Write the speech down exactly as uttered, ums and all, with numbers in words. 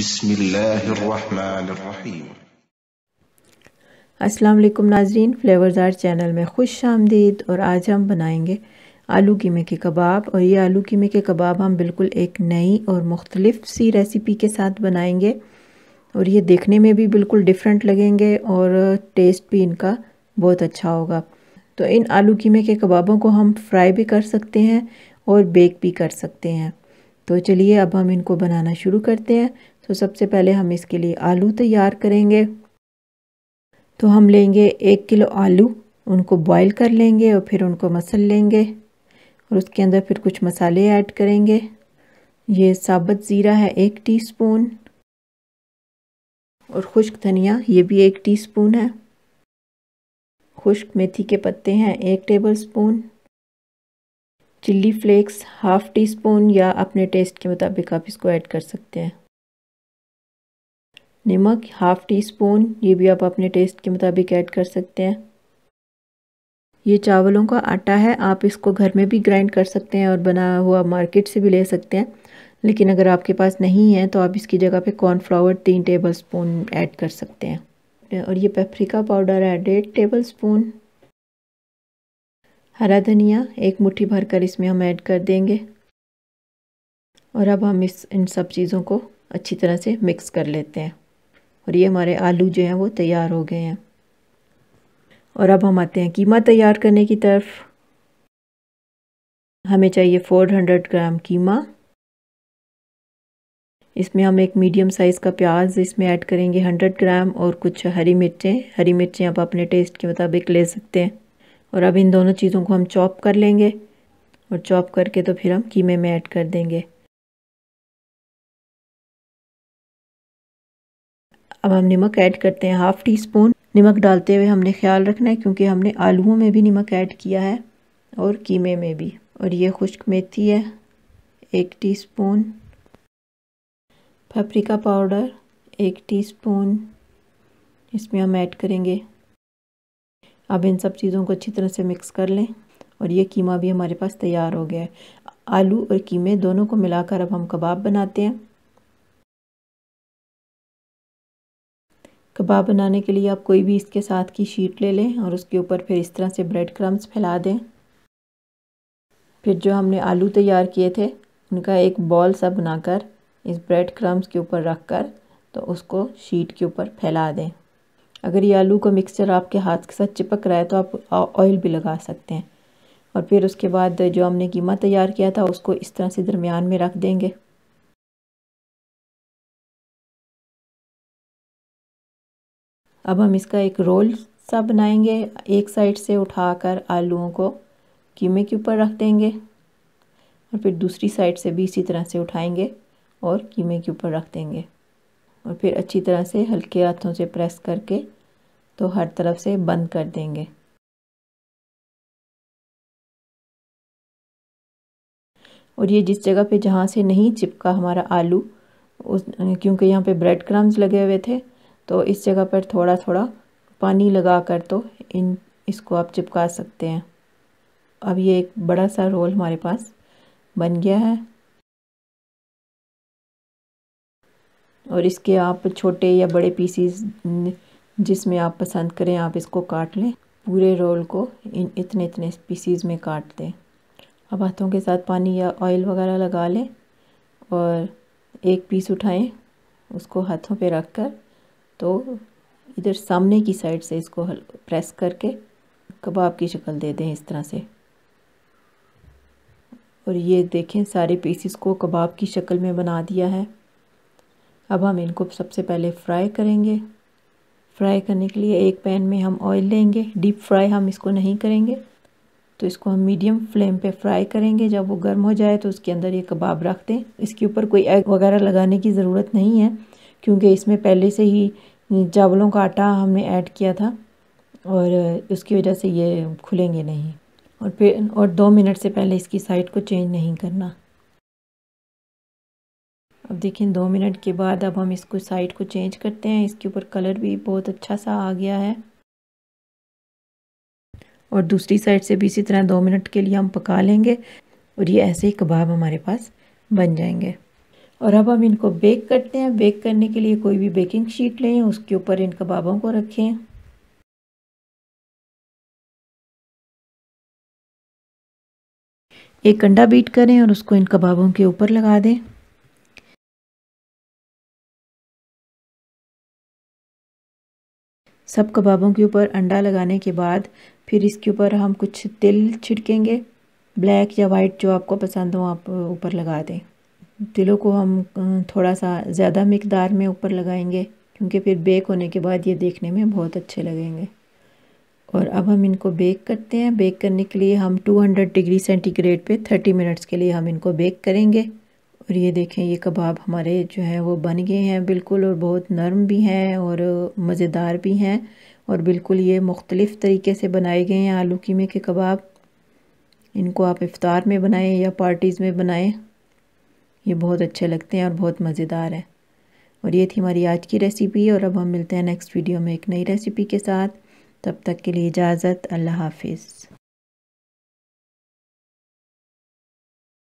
बिस्मिल्लाहिर्रहमानिर्रहीम। अस्सलाम वालेकुम नाजरीन, फ्लेवर्स आर्ट चैनल में खुश आमदीद। और आज हम बनाएंगे आलू कीमे के कबाब। और ये आलू कीमे के कबाब हम बिल्कुल एक नई और मुख्तलिफ सी रेसिपी के साथ बनाएंगे। और ये देखने में भी बिल्कुल डिफरेंट लगेंगे और टेस्ट भी इनका बहुत अच्छा होगा। तो इन आलू कीमे के कबाबों को हम फ्राई भी कर सकते हैं और बेक भी कर सकते हैं। तो चलिए अब हम इनको बनाना शुरू करते हैं। तो सबसे पहले हम इसके लिए आलू तैयार करेंगे। तो हम लेंगे एक किलो आलू, उनको बॉईल कर लेंगे और फिर उनको मसल लेंगे। और उसके अंदर फिर कुछ मसाले ऐड करेंगे। ये साबुत ज़ीरा है एक टीस्पून, और खुश्क धनिया ये भी एक टीस्पून है। खुश्क मेथी के पत्ते हैं एक tablespoon, chilli flakes half teaspoon, या अपने टेस्ट के मुताबिक आप इसको ऐड कर सकते हैं। नमक हाफ़ टी स्पून, ये भी आप अपने टेस्ट के मुताबिक ऐड कर सकते हैं। ये चावलों का आटा है, आप इसको घर में भी ग्राइंड कर सकते हैं और बना हुआ मार्केट से भी ले सकते हैं। लेकिन अगर आपके पास नहीं है तो आप इसकी जगह पे कॉर्नफ्लावर तीन टेबल स्पून ऐड कर सकते हैं। और ये पेपरिका पाउडर है डेढ़ टेबल स्पून। हरा धनिया एक मुट्ठी भरकर इसमें हम ऐड कर देंगे। और अब हम इस इन सब चीज़ों को अच्छी तरह से मिक्स कर लेते हैं। और ये हमारे आलू जो हैं वो तैयार हो गए हैं। और अब हम आते हैं कीमा तैयार करने की तरफ। हमें चाहिए चार सौ ग्राम कीमा। इसमें हम एक मीडियम साइज़ का प्याज इसमें ऐड करेंगे सौ ग्राम, और कुछ हरी मिर्चें हरी मिर्चें आप अपने टेस्ट के मुताबिक ले सकते हैं। और अब इन दोनों चीज़ों को हम चॉप कर लेंगे। और चॉप करके तो फिर हम कीमे में ऐड कर देंगे। अब हम नमक ऐड करते हैं हाफ़ टी स्पून। नमक डालते हुए हमने ख्याल रखना है क्योंकि हमने आलूओं में भी नमक ऐड किया है और कीमे में भी। और ये खुश्क मेथी है एक टी स्पून, पेपरिका पाउडर एक टी स्पून इसमें हम ऐड करेंगे। अब इन सब चीज़ों को अच्छी तरह से मिक्स कर लें। और ये कीमा भी हमारे पास तैयार हो गया है। आलू और कीमे दोनों को मिलाकर अब हम कबाब बनाते हैं। कबाब बनाने के लिए आप कोई भी इसके साथ की शीट ले लें और उसके ऊपर फिर इस तरह से ब्रेड क्रम्स फैला दें। फिर जो हमने आलू तैयार किए थे उनका एक बॉल सा बनाकर इस ब्रेड क्रम्स के ऊपर रख कर तो उसको शीट के ऊपर फैला दें। अगर ये आलू का मिक्सचर आपके हाथ के साथ चिपक रहा है तो आप ऑयल भी लगा सकते हैं। और फिर उसके बाद जो हमने कीमा तैयार किया था उसको इस तरह से दरमियान में रख देंगे। अब हम इसका एक रोल सा बनाएंगे। एक साइड से उठाकर आलूओं को कीमे के ऊपर रख देंगे और फिर दूसरी साइड से भी इसी तरह से उठाएंगे और कीमे के ऊपर रख देंगे। और फिर अच्छी तरह से हल्के हाथों से प्रेस करके तो हर तरफ से बंद कर देंगे। और ये जिस जगह पे जहाँ से नहीं चिपका हमारा आलू, उस क्योंकि यहाँ पे ब्रेड क्रम्स लगे हुए थे तो इस जगह पर थोड़ा थोड़ा पानी लगा कर तो इन इसको आप चिपका सकते हैं। अब ये एक बड़ा सा रोल हमारे पास बन गया है। और इसके आप छोटे या बड़े पीसीस जिसमें आप पसंद करें आप इसको काट लें। पूरे रोल को इन इतने इतने पीसीस में काट दें। अब हाथों के साथ पानी या ऑयल वगैरह लगा लें और एक पीस उठाएं, उसको हाथों पे रख कर तो इधर सामने की साइड से इसको प्रेस करके कबाब की शक्ल दे दें इस तरह से। और ये देखें सारे पीसीस को कबाब की शक्ल में बना दिया है। अब हम इनको सबसे पहले फ्राई करेंगे। फ्राई करने के लिए एक पैन में हम ऑयल लेंगे। डीप फ्राई हम इसको नहीं करेंगे, तो इसको हम मीडियम फ्लेम पे फ्राई करेंगे। जब वो गर्म हो जाए तो उसके अंदर ये कबाब रख दें। इसके ऊपर कोई एग वगैरह लगाने की ज़रूरत नहीं है क्योंकि इसमें पहले से ही चावलों का आटा हमने ऐड किया था और उसकी वजह से ये खुलेंगे नहीं। और फिर और दो मिनट से पहले इसकी साइड को चेंज नहीं करना। अब देखें दो मिनट के बाद अब हम इसको साइड को चेंज करते हैं। इसके ऊपर कलर भी बहुत अच्छा सा आ गया है। और दूसरी साइड से भी इसी तरह दो मिनट के लिए हम पका लेंगे। और ये ऐसे ही कबाब हमारे पास बन जाएंगे। और अब हम इनको बेक करते हैं। बेक करने के लिए कोई भी बेकिंग शीट लें, उसके ऊपर इन कबाबों को रखें। एक अंडा बीट करें और उसको इन कबाबों के ऊपर लगा दें। सब कबाबों के ऊपर अंडा लगाने के बाद फिर इसके ऊपर हम कुछ तिल छिड़केंगे, ब्लैक या वाइट जो आपको पसंद हो आप ऊपर लगा दें। तिलों को हम थोड़ा सा ज़्यादा मिकदार में ऊपर लगाएंगे क्योंकि फिर बेक होने के बाद ये देखने में बहुत अच्छे लगेंगे। और अब हम इनको बेक करते हैं। बेक करने के लिए हम दो सौ डिग्री सेंटीग्रेड पे तीस मिनट्स के लिए हम इनको बेक करेंगे। और ये देखें, ये कबाब हमारे जो है वो बन गए हैं बिल्कुल, और बहुत नरम भी हैं और मज़ेदार भी हैं। और बिल्कुल ये मुख्तलिफ़ तरीके से बनाए गए हैं आलू कीमे के कबाब। इनको आप इफ्तार में बनाएं या पार्टीज़ में बनाएं, ये बहुत अच्छे लगते हैं और बहुत मज़ेदार हैं। और ये थी हमारी आज की रेसिपी, और अब हम मिलते हैं नेक्स्ट वीडियो में एक नई रेसिपी के साथ। तब तक के लिए इजाज़त, अल्लाह हाफिज़।